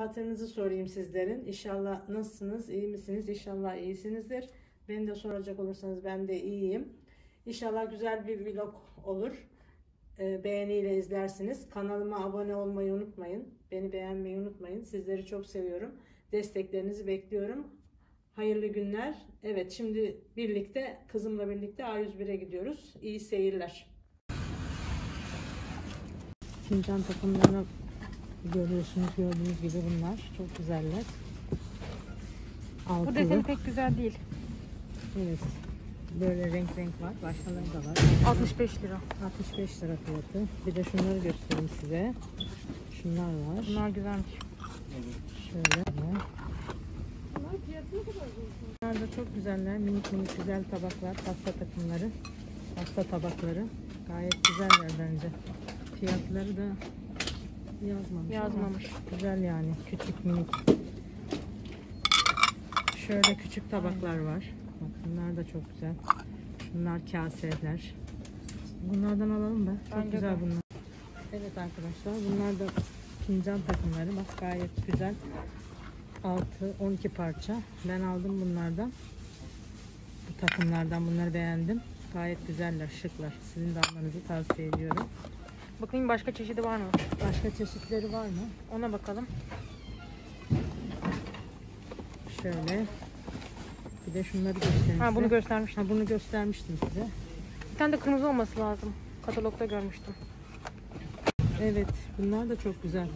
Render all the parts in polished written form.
Hatırınızı sorayım sizlerin. İnşallah nasılsınız? İyi misiniz? İnşallah iyisinizdir. Beni de soracak olursanız ben de iyiyim. İnşallah güzel bir vlog olur. Beğeniyle izlersiniz. Kanalıma abone olmayı unutmayın. Beni beğenmeyi unutmayın. Sizleri çok seviyorum. Desteklerinizi bekliyorum. Hayırlı günler. Evet, şimdi birlikte kızımla birlikte A101'e gidiyoruz. İyi seyirler. Fincan takımlarını görüyorsunuz, gördüğünüz gibi bunlar çok güzeller. Altılı. Bu desen pek güzel değil. Evet. Böyle renk renk var. Başkaları da var. 65 lira. 65 lira fiyatı. Bir de şunları göstereyim size. Şunlar var. Bunlar güzelmiş. Şöyle. Bunlar fiyatı ne kadar güzel? Bunlar da çok güzeller. Minik minik güzel tabaklar. Pasta takımları. Pasta tabakları. Gayet güzeller bence. Fiyatları da yazmamış. Güzel yani. Küçük minik. Şöyle küçük tabaklar var. Bak, bunlar da çok güzel. Bunlar kaseler. Bunlardan alalım da. Çok bence güzel de bunlar. Evet arkadaşlar, bunlar da fincan takımları. Bak gayet güzel. 6-12 parça. Ben aldım bunlardan. Bu takımlardan bunları beğendim. Gayet güzeller, şıklar. Sizin de almanızı tavsiye ediyorum. Bakayım başka çeşidi var mı? Başka çeşitleri var mı? Ona bakalım. Şöyle. Bir de şunları göstereyim. Ha, bunu göstermiştim. Bunu göstermiştim size. Bir tane de kırmızı olması lazım. Katalogda görmüştüm. Evet, bunlar da çok güzel.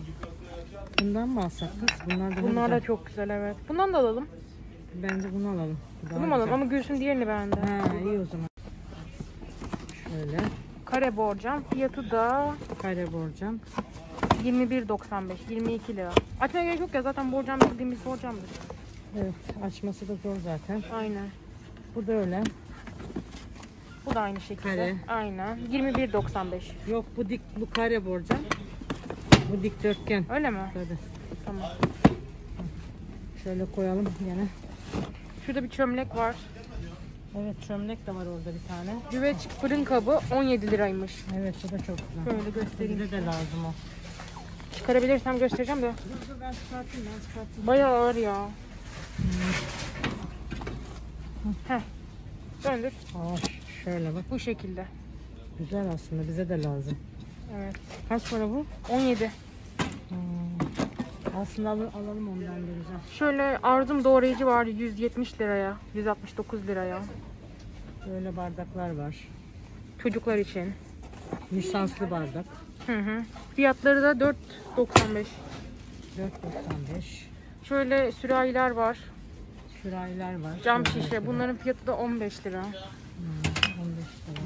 Bundan mı alsak kız? Bunlar da çok güzel, evet. Bundan da alalım. Bence bunu alalım. Bunu mu alalım? Ama Gülsüm diğerini beğendi. Ha, iyi o zaman. Şöyle. Kare borcam. Fiyatı da kare borcam 21.95, 22 lira. Açmaya gerek yok ya, zaten borcam bildiğimiz borcamdır. Evet, açması da zor zaten. Aynen. Bu da öyle. Bu da aynı şekilde. Kare. Aynen. 21.95. Yok, bu kare borcam. Bu dikdörtgen. Öyle mi? Tabii. Tamam. Şöyle koyalım yine. Şurada bir çömlek var. Evet, çömlek de var orada bir tane. Güveç fırın kabı 17 liraymış. Evet, bu da çok güzel. Şöyle göstereyim. Bize de lazım o. Çıkarabilirsem göstereceğim de. Dur, ben çıkartayım, Bayağı ağır ya. Heh. Döndür. Aa, şöyle bak. Bu şekilde. Güzel aslında, bize de lazım. Evet. Kaç para bu? 17. Aslında alalım ondan da güzel. Şöyle Arzum doğrayıcı var 170 liraya, 169 liraya. Böyle bardaklar var. Çocuklar için. Lisanslı bardak. Hı. Fiyatları da 4.95. 4.95. Şöyle sürahiler var. Cam şişe. Bunların fiyatı da 15 lira. 15 lira.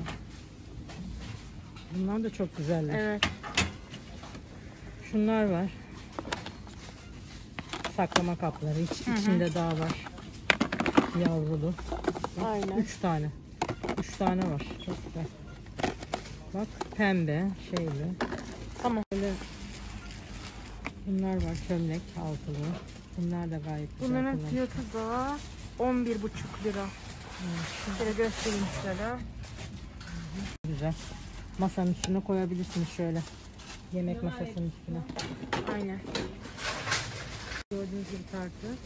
Bunlar da çok güzeller. Evet. Şunlar var. Saklama kapları. İçinde daha var. Yavrulu. Bak, aynen. 3 tane. 3 tane var. Çok güzel. Bak, pembe şeyli. Tamam. Böyle bunlar var. Çömlek altılı. Bunlar da gayet güzel. Bunların fiyatı da 11,5 lira. Evet. Şöyle göstereyim size. Güzel. Masanın üstüne koyabilirsiniz şöyle. Yemek masasının üstüne. Aynen. Gördüğünüz gibi tartı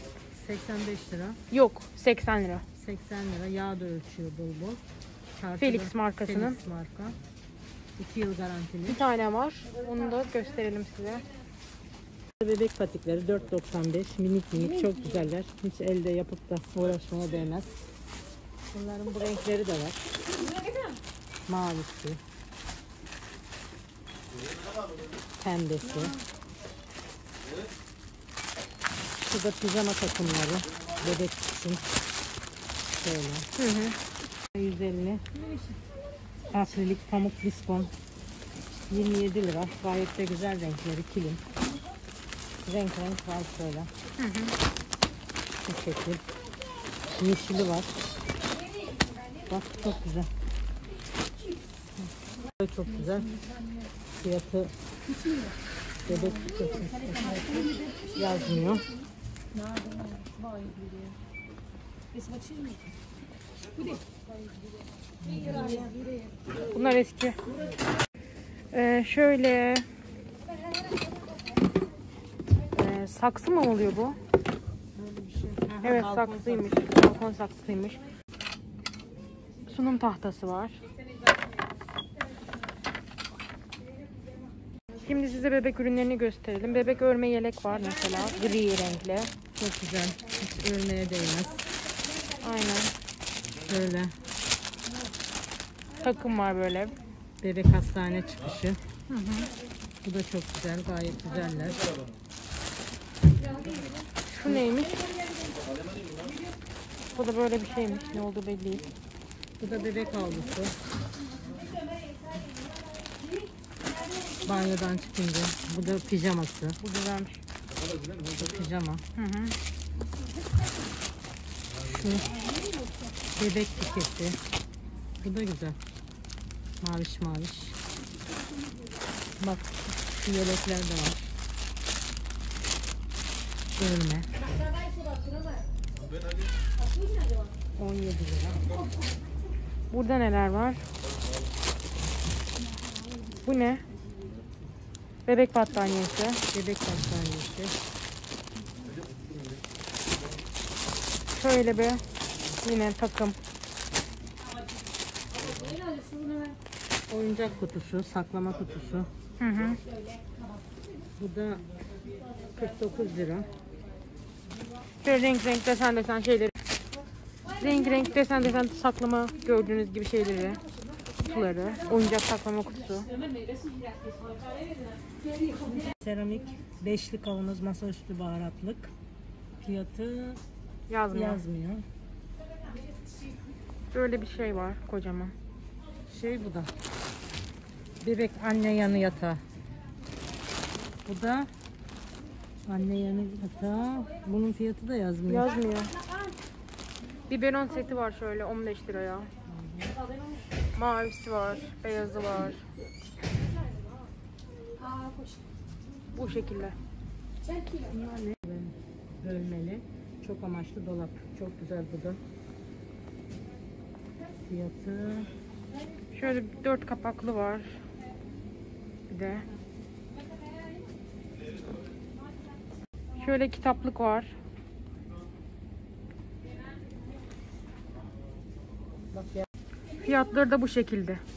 85 lira. Yok, 80 lira. 80 lira. Yağ da ölçüyor bol bol. Tartıda Felix markasının. Felix marka. 2 yıl garantili. Bir tane var. Onu da gösterelim size. Bebek patikleri 4.95. Minik minik çok güzeller. Hiç elde yapıp da uğraşmaya değmez. Bunların bu renkleri de var. Mavisi. Pembesi. Şurada pijama takımları. Bebek için. Şöyle. 150. Akrilik pamuk bispon. 27 lira. Gayet de güzel renkleri. Kilim. Renk renk var şöyle. Bu şekil. Yeşili var. Bak, çok güzel. Çok güzel. Fiyatı bebek yazmıyor. Bunlar eski. Şöyle Saksı mı oluyor bu? Şey. Aha, evet, saksıymış. Balkon saksıymış. Sunum tahtası var. Şimdi size bebek ürünlerini gösterelim. Bebek örme yelek var mesela. Gri renkli. Çok güzel. Hiç örmeye değmez. Aynen. Böyle. Takım var böyle. Bebek hastane çıkışı. Hı hı. Bu da çok güzel. Gayet güzeller. Şu neymiş? Bu da böyle bir şeymiş. Ne oldu belli değil. Bu da bebek havlusu. Banyodan çıkınca. Bu da pijaması. Bu güzelmiş. Pijama. Hı hı. Şu bebek tiketi. Bu da güzel. Maviş maviş. Bak şu yelekler de var. Örme. 17 lira. Burada neler var? Bu ne? Bebek battaniyesi. Bebek battaniyesi. Şöyle bir yine takım. Oyuncak kutusu, saklama kutusu. Hı hı. Bu da 49 lira. Şöyle renk renk desen şeyleri. Renk renk desen saklama, gördüğünüz gibi şeyleri. Kutuları, oyuncak saklama kutusu. Seramik beşli kavanoz masaüstü baharatlık. Fiyatı yazmıyor. Böyle bir şey var kocaman. Şey bu da. Bebek anne yanı yatağı. Bu da anne yanı yatağı. Bunun fiyatı da yazmıyor. Yazmıyor. Biberon seti var şöyle 15 liraya. Mavisi var, beyazı var. Bu şekilde. Bunlar ne? Bölmeli. Çok amaçlı dolap. Çok güzel bu da. Fiyatı. Şöyle 4 kapaklı var. Bir de. Şöyle kitaplık var. Fiyatları da bu şekilde.